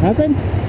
happen?